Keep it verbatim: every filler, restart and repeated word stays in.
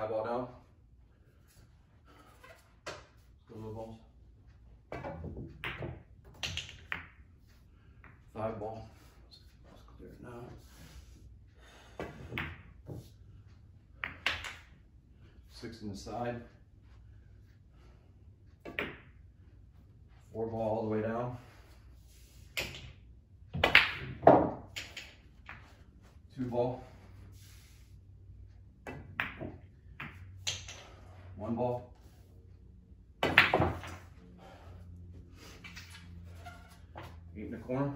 Eyeball down. Still no balls. Five ball. Let's clear it now. Six in the side. Four ball all the way down. Two ball. One ball. Eight in the corner.